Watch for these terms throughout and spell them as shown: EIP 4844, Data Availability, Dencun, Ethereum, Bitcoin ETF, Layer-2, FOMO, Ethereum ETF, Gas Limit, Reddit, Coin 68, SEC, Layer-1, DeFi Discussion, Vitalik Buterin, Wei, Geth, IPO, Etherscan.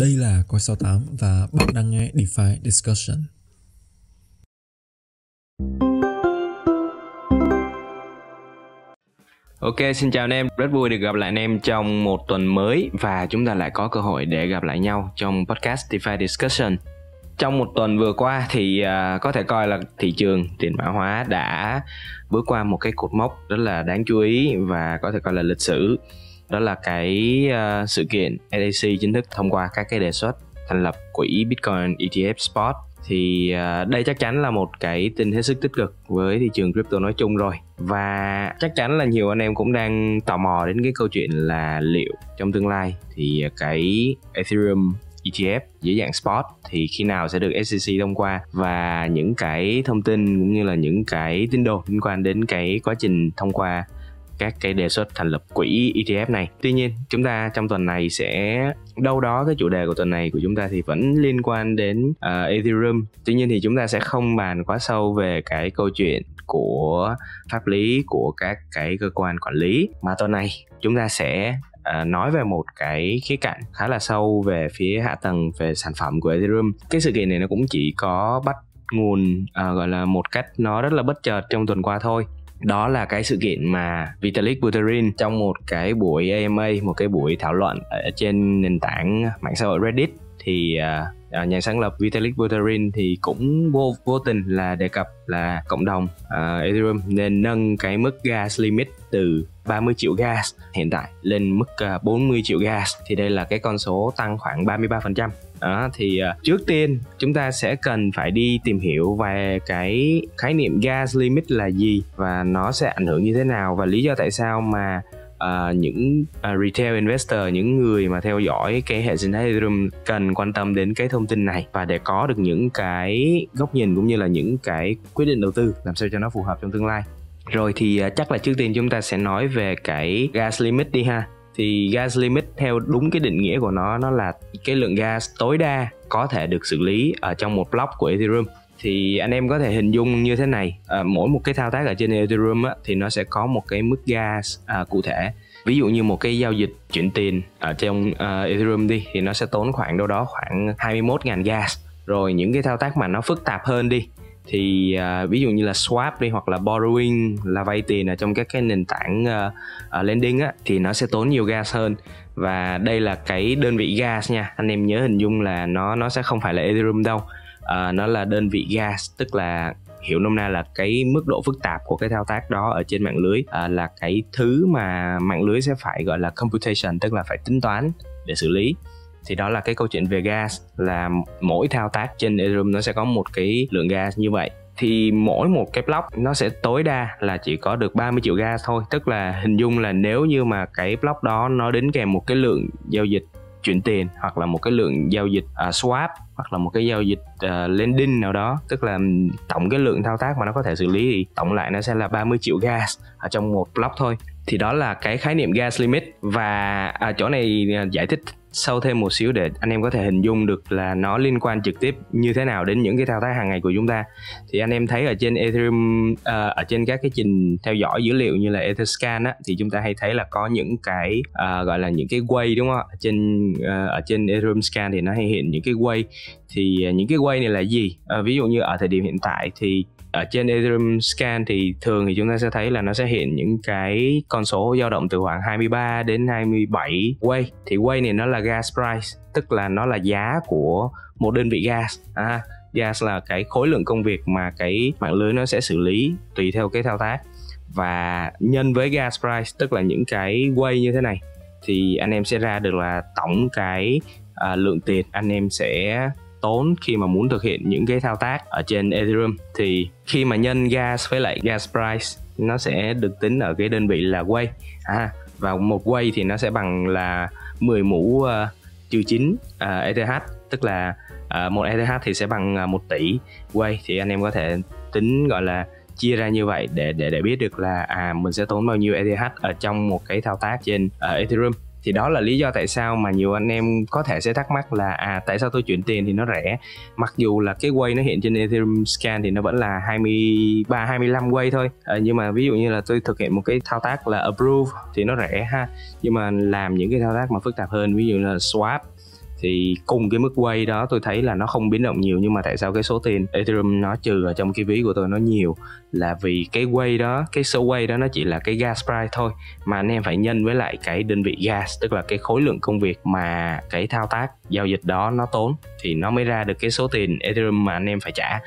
Đây là Coin 68 và bạn đang nghe DeFi Discussion. Ok, xin chào anh em. Rất vui được gặp lại anh em trong một tuần mới và chúng ta lại có cơ hội để gặp lại nhau trong podcast DeFi Discussion. Trong một tuần vừa qua thì có thể coi là thị trường tiền mã hóa đã bước qua một cái cột mốc rất là đáng chú ý và có thể coi là lịch sử. Đó là cái sự kiện SEC chính thức thông qua các cái đề xuất thành lập quỹ Bitcoin ETF Spot. Thì đây chắc chắn là một cái tin hết sức tích cực với thị trường crypto nói chung rồi. Và chắc chắn là nhiều anh em cũng đang tò mò đến cái câu chuyện là liệu trong tương lai thì cái Ethereum ETF dưới dạng Spot thì khi nào sẽ được SEC thông qua, và những cái thông tin cũng như là những cái tin đồn liên quan đến cái quá trình thông qua các cái đề xuất thành lập quỹ ETF này. Tuy nhiên, chúng ta trong tuần này sẽ đâu đó cái chủ đề của tuần này của chúng ta thì vẫn liên quan đến Ethereum. Tuy nhiên thì chúng ta sẽ không bàn quá sâu về cái câu chuyện của pháp lý của các cái cơ quan quản lý, mà tuần này chúng ta sẽ nói về một cái khía cạnh khá là sâu về phía hạ tầng, về sản phẩm của Ethereum. Cái sự kiện này nó cũng chỉ có bắt nguồn gọi là một cách nó rất là bất chợt trong tuần qua thôi. Đó là cái sự kiện mà Vitalik Buterin trong một cái buổi AMA, một cái buổi thảo luận ở trên nền tảng mạng xã hội Reddit, thì nhà sáng lập Vitalik Buterin thì cũng vô tình là đề cập là cộng đồng Ethereum nên nâng cái mức gas limit từ 30 triệu gas hiện tại lên mức 40 triệu gas. Thì đây là cái con số tăng khoảng 33%. Đó, thì trước tiên chúng ta sẽ cần phải đi tìm hiểu về cái khái niệm gas limit là gì và nó sẽ ảnh hưởng như thế nào, và lý do tại sao mà những retail investor, những người mà theo dõi cái hệ sinh thái Ethereum cần quan tâm đến cái thông tin này, và để có được những cái góc nhìn cũng như là những cái quyết định đầu tư làm sao cho nó phù hợp trong tương lai. Rồi thì chắc là trước tiên chúng ta sẽ nói về cái gas limit đi ha. Thì gas limit theo đúng cái định nghĩa của nó là cái lượng gas tối đa có thể được xử lý ở trong một block của Ethereum. Thì anh em có thể hình dung như thế này, mỗi một cái thao tác ở trên Ethereum á, thì nó sẽ có một cái mức gas cụ thể. Ví dụ như một cái giao dịch chuyển tiền ở trong Ethereum đi, thì nó sẽ tốn khoảng đâu đó khoảng 21.000 gas. Rồi những cái thao tác mà nó phức tạp hơn đi, thì ví dụ như là swap đi, hoặc là borrowing là vay tiền ở trong các cái nền tảng lending á, thì nó sẽ tốn nhiều gas hơn. Và đây là cái đơn vị gas nha, anh em nhớ hình dung là nó sẽ không phải là Ethereum đâu, nó là đơn vị gas, tức là hiểu nôm na là cái mức độ phức tạp của cái thao tác đó ở trên mạng lưới, là cái thứ mà mạng lưới sẽ phải gọi là computation, tức là phải tính toán để xử lý. Thì đó là cái câu chuyện về gas, là mỗi thao tác trên Ethereum nó sẽ có một cái lượng gas như vậy. Thì mỗi một cái block nó sẽ tối đa là chỉ có được 30 triệu gas thôi. Tức là hình dung là nếu như mà cái block đó nó đến kèm một cái lượng giao dịch chuyển tiền, hoặc là một cái lượng giao dịch swap, hoặc là một cái giao dịch lending nào đó, tức là tổng cái lượng thao tác mà nó có thể xử lý thì tổng lại nó sẽ là 30 triệu gas ở trong một block thôi. Thì đó là cái khái niệm gas limit. Và chỗ này giải thích sâu thêm một xíu để anh em có thể hình dung được là nó liên quan trực tiếp như thế nào đến những cái thao tác hàng ngày của chúng ta. Thì anh em thấy ở trên Ethereum, ở trên các cái trình theo dõi dữ liệu như là Etherscan á, thì chúng ta hay thấy là có những cái gọi là những cái quay, đúng không ạ? Ở trên Ethereum Scan thì nó hay hiện những cái quay. Thì những cái quay này là gì? Ví dụ như ở thời điểm hiện tại thì ở trên Ethereum Scan thì thường thì chúng ta sẽ thấy là nó sẽ hiện những cái con số dao động từ khoảng 23 đến 27 Wei. Thì Wei này nó là gas price, tức là nó là giá của một đơn vị gas. Gas là cái khối lượng công việc mà cái mạng lưới nó sẽ xử lý tùy theo cái thao tác. Và nhân với gas price, tức là những cái Wei như thế này, thì anh em sẽ ra được là tổng cái lượng tiền anh em sẽ tốn khi mà muốn thực hiện những cái thao tác ở trên Ethereum. Thì khi mà nhân gas với lại gas price, nó sẽ được tính ở cái đơn vị là Wei. Và một Wei thì nó sẽ bằng là 10 mũ trừ 9 ETH, tức là một ETH thì sẽ bằng 1 tỷ Wei. Thì anh em có thể tính gọi là chia ra như vậy để biết được là mình sẽ tốn bao nhiêu ETH ở trong một cái thao tác trên Ethereum. Thì đó là lý do tại sao mà nhiều anh em có thể sẽ thắc mắc là tại sao tôi chuyển tiền thì nó rẻ, mặc dù là cái Wei nó hiện trên Ethereum Scan thì nó vẫn là 23, 25 Wei thôi, nhưng mà ví dụ như là tôi thực hiện một cái thao tác là approve thì nó rẻ ha, nhưng mà làm những cái thao tác mà phức tạp hơn, ví dụ là swap thì cùng cái mức quay đó tôi thấy là nó không biến động nhiều, nhưng mà tại sao cái số tiền Ethereum nó trừ ở trong cái ví của tôi nó nhiều, là vì cái quay đó, cái số quay đó nó chỉ là cái gas price thôi, mà anh em phải nhân với lại cái đơn vị gas, tức là cái khối lượng công việc mà cái thao tác giao dịch đó nó tốn, thì nó mới ra được cái số tiền Ethereum mà anh em phải trả.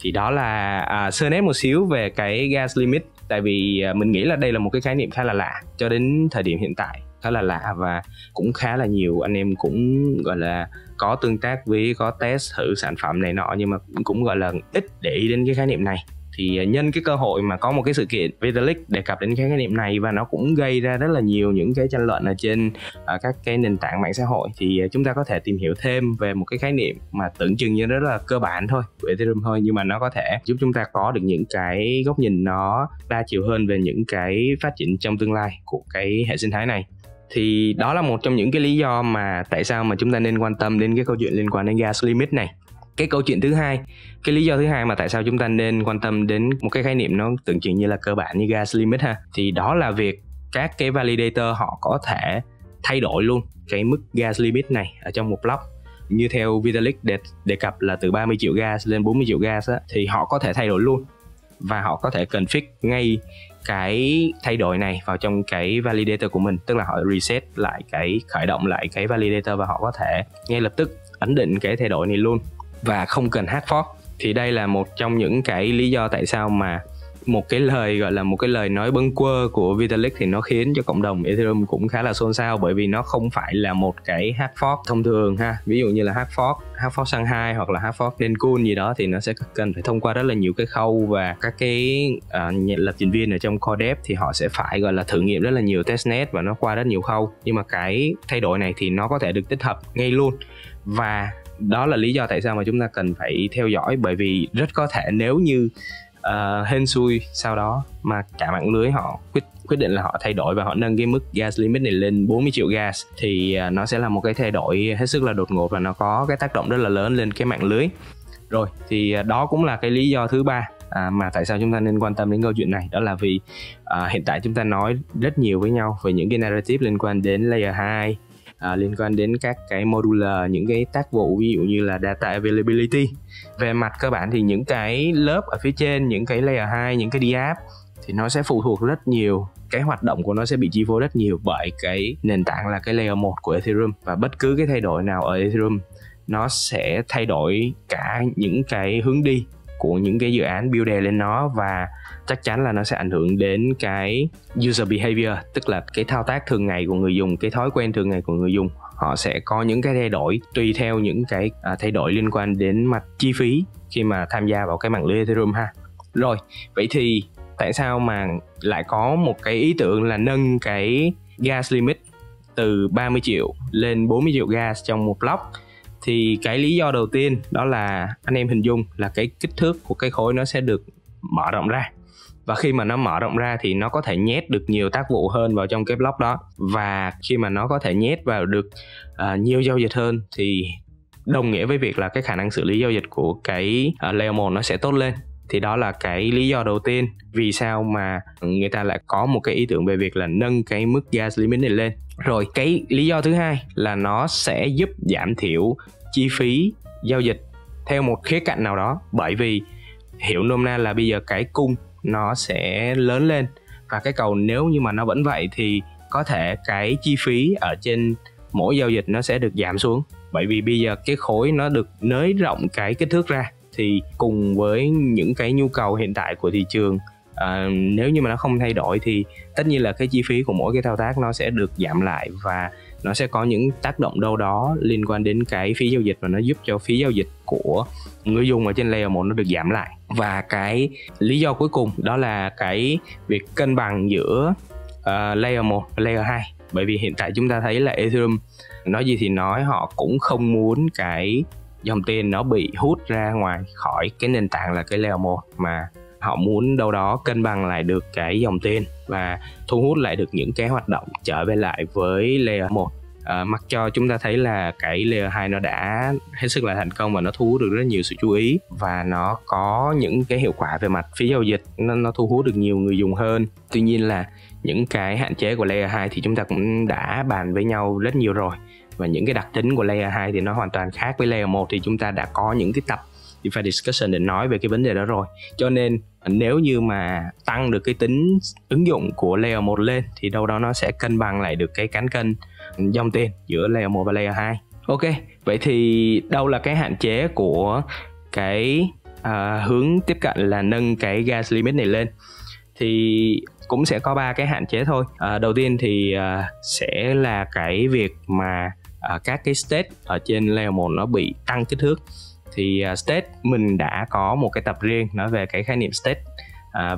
Thì đó là sơ nét một xíu về cái gas limit, tại vì mình nghĩ là đây là một cái khái niệm khá là lạ cho đến thời điểm hiện tại, khá là lạ, và cũng khá là nhiều anh em cũng gọi là có tương tác với, có test thử sản phẩm này nọ, nhưng mà cũng gọi là ít để ý đến cái khái niệm này. Thì nhân cái cơ hội mà có một cái sự kiện Vitalik đề cập đến cái khái niệm này, và nó cũng gây ra rất là nhiều những cái tranh luận ở trên các cái nền tảng mạng xã hội, thì chúng ta có thể tìm hiểu thêm về một cái khái niệm mà tưởng chừng như rất là cơ bản thôi của Ethereum thôi, nhưng mà nó có thể giúp chúng ta có được những cái góc nhìn nó đa chiều hơn về những cái phát triển trong tương lai của cái hệ sinh thái này. Thì đó là một trong những cái lý do mà tại sao mà chúng ta nên quan tâm đến cái câu chuyện liên quan đến gas limit này. Cái câu chuyện thứ hai, cái lý do thứ hai mà tại sao chúng ta nên quan tâm đến một cái khái niệm nó tưởng chừng như là cơ bản như gas limit ha, thì đó là việc các cái validator họ có thể thay đổi luôn cái mức gas limit này ở trong một block. Như theo Vitalik đề cập là từ 30 triệu gas lên 40 triệu gas á, thì họ có thể thay đổi luôn, và họ có thể config ngay cái thay đổi này vào trong cái validator của mình, tức là họ reset lại cái, khởi động lại cái validator, và họ có thể ngay lập tức ấn định cái thay đổi này luôn và không cần hard fork. Thì đây là một trong những cái lý do tại sao mà một cái lời gọi là một cái lời nói bâng quơ của Vitalik thì nó khiến cho cộng đồng Ethereum cũng khá là xôn xao, bởi vì nó không phải là một cái hard fork thông thường ha. Ví dụ như là hard fork Shanghai hoặc là hard fork Dencun gì đó, thì nó sẽ cần phải thông qua rất là nhiều cái khâu, và các cái lập trình viên ở trong core dev thì họ sẽ phải gọi là thử nghiệm rất là nhiều testnet, và nó qua rất nhiều khâu. Nhưng mà cái thay đổi này thì nó có thể được tích hợp ngay luôn, và đó là lý do tại sao mà chúng ta cần phải theo dõi, bởi vì rất có thể nếu như hên xui sau đó mà cả mạng lưới họ quyết định là họ thay đổi và họ nâng cái mức gas limit này lên 40 triệu gas, thì nó sẽ là một cái thay đổi hết sức là đột ngột, và nó có cái tác động rất là lớn lên cái mạng lưới. Rồi thì đó cũng là cái lý do thứ ba mà tại sao chúng ta nên quan tâm đến câu chuyện này. Đó là vì hiện tại chúng ta nói rất nhiều với nhau về những cái narrative liên quan đến layer 2, liên quan đến các cái modular, những cái tác vụ ví dụ như là Data Availability. Về mặt cơ bản thì những cái lớp ở phía trên, những cái Layer 2, những cái DApp thì nó sẽ phụ thuộc rất nhiều, cái hoạt động của nó sẽ bị chi phối rất nhiều bởi cái nền tảng là cái Layer 1 của Ethereum. Và bất cứ cái thay đổi nào ở Ethereum nó sẽ thay đổi cả những cái hướng đi của những cái dự án build lên nó, và chắc chắn là nó sẽ ảnh hưởng đến cái user behavior, tức là cái thao tác thường ngày của người dùng, cái thói quen thường ngày của người dùng. Họ sẽ có những cái thay đổi tùy theo những cái thay đổi liên quan đến mặt chi phí khi mà tham gia vào cái mạng lưới Ethereum ha. Rồi, vậy thì tại sao mà lại có một cái ý tưởng là nâng cái gas limit từ 30 triệu lên 40 triệu gas trong một block? Thì cái lý do đầu tiên đó là anh em hình dung là cái kích thước của cái khối nó sẽ được mở rộng ra, và khi mà nó mở rộng ra thì nó có thể nhét được nhiều tác vụ hơn vào trong cái block đó, và khi mà nó có thể nhét vào được nhiều giao dịch hơn thì đồng nghĩa với việc là cái khả năng xử lý giao dịch của cái layer 1 nó sẽ tốt lên. Thì đó là cái lý do đầu tiên vì sao mà người ta lại có một cái ý tưởng về việc là nâng cái mức gas limit này lên. Rồi cái lý do thứ hai là nó sẽ giúp giảm thiểu chi phí giao dịch theo một khía cạnh nào đó, bởi vì hiểu nôm na là bây giờ cái cung nó sẽ lớn lên và cái cầu, nếu như mà nó vẫn vậy thì có thể cái chi phí ở trên mỗi giao dịch nó sẽ được giảm xuống, bởi vì bây giờ cái khối nó được nới rộng cái kích thước ra, thì cùng với những cái nhu cầu hiện tại của thị trường, nếu như mà nó không thay đổi thì tất nhiên là cái chi phí của mỗi cái thao tác nó sẽ được giảm lại, và nó sẽ có những tác động đâu đó liên quan đến cái phí giao dịch, và nó giúp cho phí giao dịch của người dùng ở trên layer 1 nó được giảm lại. Và cái lý do cuối cùng đó là cái việc cân bằng giữa layer 1 và layer 2, bởi vì hiện tại chúng ta thấy là Ethereum nói gì thì nói, họ cũng không muốn cái dòng tiền nó bị hút ra ngoài khỏi cái nền tảng là cái layer 1, mà họ muốn đâu đó cân bằng lại được cái dòng tiền và thu hút lại được những cái hoạt động trở về lại với layer 1. Mặc cho chúng ta thấy là cái layer 2 nó đã hết sức là thành công và nó thu hút được rất nhiều sự chú ý, và nó có những cái hiệu quả về mặt phí giao dịch, nó thu hút được nhiều người dùng hơn. Tuy nhiên là những cái hạn chế của layer 2 thì chúng ta cũng đã bàn với nhau rất nhiều rồi, Và những cái đặc tính của Layer 2 thì nó hoàn toàn khác với Layer 1, thì chúng ta đã có những cái tập DeFi Discussion để nói về cái vấn đề đó rồi. Cho nên nếu như mà tăng được cái tính ứng dụng của Layer 1 lên thì đâu đó nó sẽ cân bằng lại được cái cán cân dòng tiền giữa Layer 1 và Layer 2. Ok, vậy thì đâu là cái hạn chế của cái hướng tiếp cận là nâng cái gas limit này lên? Thì cũng sẽ có 3 cái hạn chế thôi. Đầu tiên thì sẽ là cái việc mà các cái state ở trên Layer 1 nó bị tăng kích thước. Thì state mình đã có một cái tập riêng nói về cái khái niệm state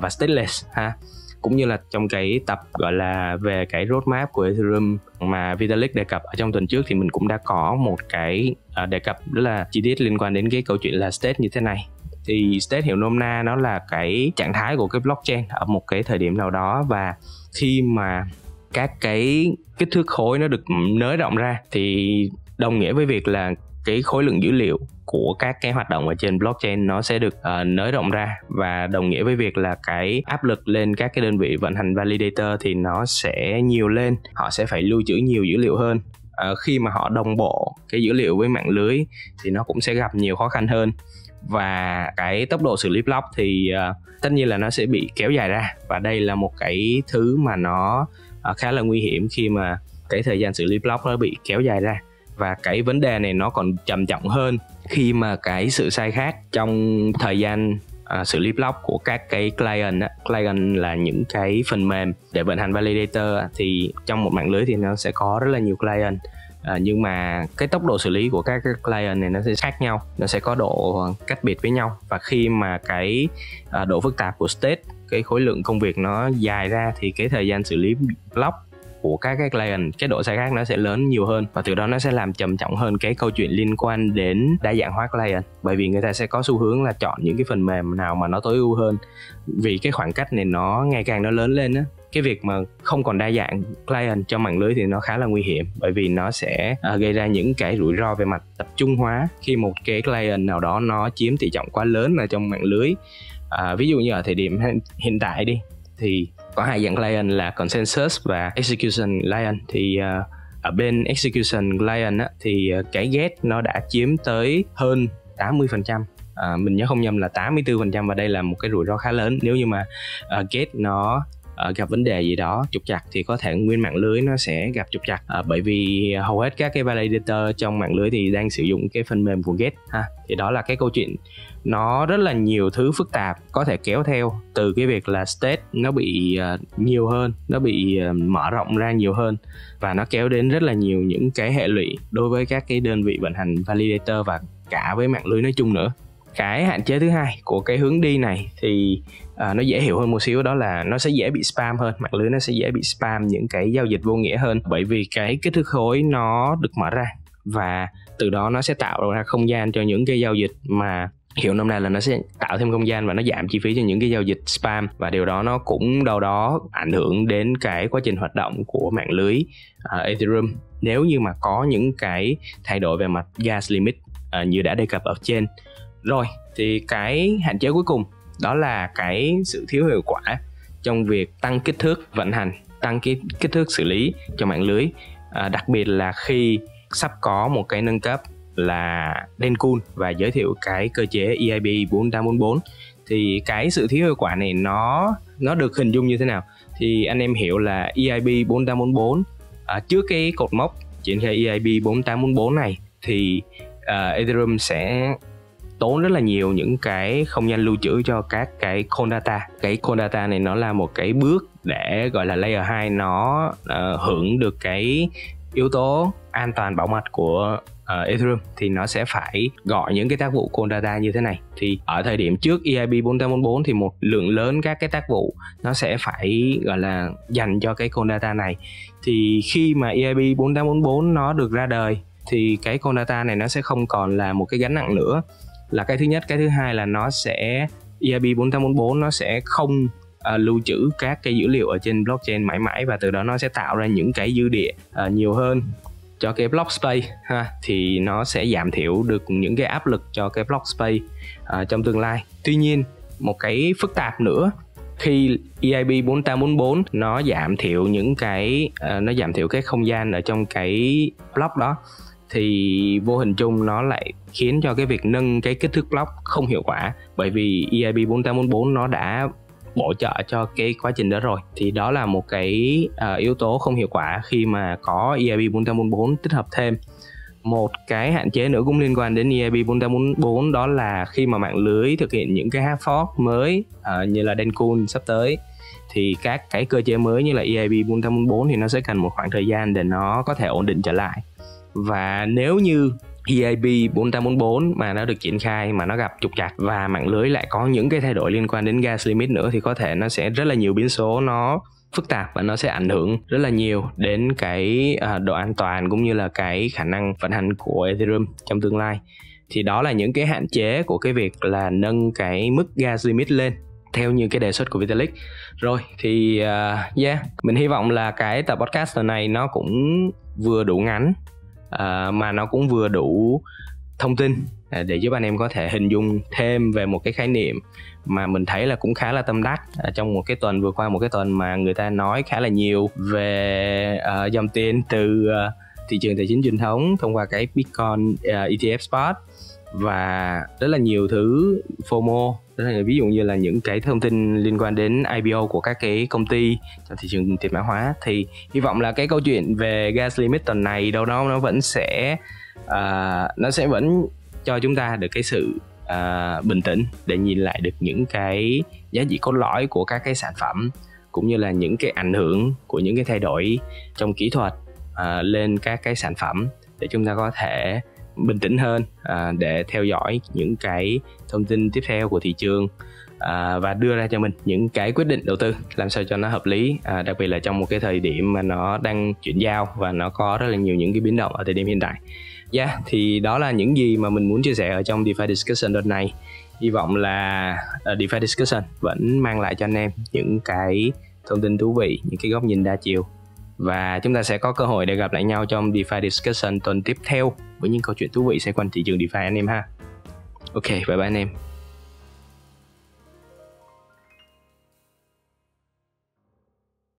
và stateless ha, cũng như là trong cái tập gọi là về cái roadmap của Ethereum mà Vitalik đề cập ở trong tuần trước, thì mình cũng đã có một cái đề cập rất là chi tiết liên quan đến cái câu chuyện là state như thế này. Thì state hiểu nôm na nó là cái trạng thái của cái blockchain ở một cái thời điểm nào đó, và khi mà các cái kích thước khối nó được nới rộng ra thì đồng nghĩa với việc là cái khối lượng dữ liệu của các cái hoạt động ở trên blockchain nó sẽ được nới rộng ra, và đồng nghĩa với việc là cái áp lực lên các cái đơn vị vận hành validator thì nó sẽ nhiều lên, họ sẽ phải lưu trữ nhiều dữ liệu hơn. Khi mà họ đồng bộ cái dữ liệu với mạng lưới thì nó cũng sẽ gặp nhiều khó khăn hơn, và cái tốc độ xử lý block thì tất nhiên là nó sẽ bị kéo dài ra, và đây là một cái thứ mà nó khá là nguy hiểm khi mà cái thời gian xử lý block nó bị kéo dài ra. Và cái vấn đề này nó còn trầm trọng hơn khi mà cái sự sai khác trong thời gian xử lý block của các cái client á. Client là những cái phần mềm để vận hành validator, thì trong một mạng lưới thì nó sẽ có rất là nhiều client, nhưng mà cái tốc độ xử lý của các client này nó sẽ khác nhau, nó sẽ có độ cách biệt với nhau. Và khi mà cái độ phức tạp của state, cái khối lượng công việc nó dài ra thì cái thời gian xử lý block của các cái client, cái độ sai khác nó sẽ lớn nhiều hơn, và từ đó nó sẽ làm trầm trọng hơn cái câu chuyện liên quan đến đa dạng hóa client, bởi vì người ta sẽ có xu hướng là chọn những cái phần mềm nào mà nó tối ưu hơn, vì cái khoảng cách này nó ngày càng nó lớn lên á. Cái việc mà không còn đa dạng client trong mạng lưới thì nó khá là nguy hiểm, bởi vì nó sẽ gây ra những cái rủi ro về mặt tập trung hóa khi một cái client nào đó nó chiếm tỷ trọng quá lớn ở trong mạng lưới. Ví dụ như ở thời điểm hiện tại đi, thì có hai dạng client là consensus và execution client. Thì ở bên execution client á, thì cái Geth nó đã chiếm tới hơn 80%, mình nhớ không nhầm là 84%, và đây là một cái rủi ro khá lớn. Nếu như mà Geth nó gặp vấn đề gì đó trục trặc thì có thể nguyên mạng lưới nó sẽ gặp trục trặc, bởi vì hầu hết các cái validator trong mạng lưới thì đang sử dụng cái phần mềm của Geth ha. Thì đó là cái câu chuyện, nó rất là nhiều thứ phức tạp có thể kéo theo từ cái việc là state nó bị nhiều hơn, nó bị mở rộng ra nhiều hơn, và nó kéo đến rất là nhiều những cái hệ lụy đối với các cái đơn vị vận hành validator và cả với mạng lưới nói chung nữa. Cái hạn chế thứ hai của cái hướng đi này thì nó dễ hiểu hơn một xíu, đó là nó sẽ dễ bị spam hơn, mạng lưới nó sẽ dễ bị spam những cái giao dịch vô nghĩa hơn, bởi vì cái kích thước khối nó được mở ra, và từ đó nó sẽ tạo ra không gian cho những cái giao dịch mà hiểu năm nay là nó sẽ tạo thêm không gian và nó giảm chi phí cho những cái giao dịch spam, và điều đó nó cũng đâu đó ảnh hưởng đến cái quá trình hoạt động của mạng lưới Ethereum nếu như mà có những cái thay đổi về mặt gas limit như đã đề cập ở trên. Rồi, thì cái hạn chế cuối cùng đó là cái sự thiếu hiệu quả trong việc tăng kích thước vận hành, tăng cái kích thước xử lý cho mạng lưới, đặc biệt là khi sắp có một cái nâng cấp là Dencun và giới thiệu cái cơ chế EIP 4844. Thì cái sự thiếu hiệu quả này nó được hình dung như thế nào? Thì anh em hiểu là EIP 4844 trước cái cột mốc triển khai EIP 4844 này thì Ethereum sẽ tốn rất là nhiều những cái không gian lưu trữ cho các cái coin data. Cái coin data này nó là một cái bước để gọi là Layer 2 nó hưởng được cái yếu tố an toàn bảo mật của Ethereum, thì nó sẽ phải gọi những cái tác vụ coin data như thế này. Thì ở thời điểm trước EIP 4844 thì một lượng lớn các cái tác vụ nó sẽ phải gọi là dành cho cái coin data này. Thì khi mà EIP 4844 nó được ra đời thì cái coin data này nó sẽ không còn là một cái gánh nặng nữa, là cái thứ nhất. Cái thứ hai là nó sẽ EIP 4844 nó sẽ không lưu trữ các cái dữ liệu ở trên blockchain mãi mãi, và từ đó nó sẽ tạo ra những cái dư địa nhiều hơn cho cái block space ha. Thì nó sẽ giảm thiểu được những cái áp lực cho cái block space trong tương lai. Tuy nhiên, một cái phức tạp nữa khi EIP 4844 nó giảm thiểu những cái nó giảm thiểu cái không gian ở trong cái block đó, thì vô hình chung nó lại khiến cho cái việc nâng cái kích thước block không hiệu quả, bởi vì EIP 4844 nó đã bổ trợ cho cái quá trình đó rồi. Thì đó là một cái yếu tố không hiệu quả khi mà có EIP 4844 tích hợp thêm. Một cái hạn chế nữa cũng liên quan đến EIP 4844 đó là khi mà mạng lưới thực hiện những cái hard fork mới như là Dencun sắp tới, thì các cái cơ chế mới như là EIP 4844 thì nó sẽ cần một khoảng thời gian để nó có thể ổn định trở lại. Và nếu như EIP 4844 mà nó được triển khai mà nó gặp trục trặc và mạng lưới lại có những cái thay đổi liên quan đến gas limit nữa, thì có thể nó sẽ rất là nhiều biến số, nó phức tạp và nó sẽ ảnh hưởng rất là nhiều đến cái độ an toàn cũng như là cái khả năng vận hành của Ethereum trong tương lai. Thì đó là những cái hạn chế của cái việc là nâng cái mức gas limit lên theo như cái đề xuất của Vitalik. Rồi thì mình hy vọng là cái tập podcast này nó cũng vừa đủ ngắn mà nó cũng vừa đủ thông tin để giúp anh em có thể hình dung thêm về một cái khái niệm mà mình thấy là cũng khá là tâm đắc trong một cái tuần vừa qua, một cái tuần mà người ta nói khá là nhiều về dòng tiền từ thị trường tài chính truyền thống thông qua cái Bitcoin ETF spot và rất là nhiều thứ FOMO, ví dụ như là những cái thông tin liên quan đến IPO của các cái công ty trong thị trường tiền mã hóa. Thì hy vọng là cái câu chuyện về gas limit tuần này đâu đó nó vẫn sẽ vẫn cho chúng ta được cái sự bình tĩnh để nhìn lại được những cái giá trị cốt lõi của các cái sản phẩm cũng như là những cái ảnh hưởng của những cái thay đổi trong kỹ thuật lên các cái sản phẩm, để chúng ta có thể bình tĩnh hơn để theo dõi những cái thông tin tiếp theo của thị trường và đưa ra cho mình những cái quyết định đầu tư làm sao cho nó hợp lý, đặc biệt là trong một cái thời điểm mà nó đang chuyển giao và nó có rất là nhiều những cái biến động ở thời điểm hiện tại. Thì đó là những gì mà mình muốn chia sẻ ở trong DeFi Discussion đợt này. Hy vọng là DeFi Discussion vẫn mang lại cho anh em những cái thông tin thú vị, những cái góc nhìn đa chiều, và chúng ta sẽ có cơ hội để gặp lại nhau trong DeFi Discussion tuần tiếp theo với những câu chuyện thú vị xoay quanh thị trường DeFi anh em ha. Ok, bye bye anh em.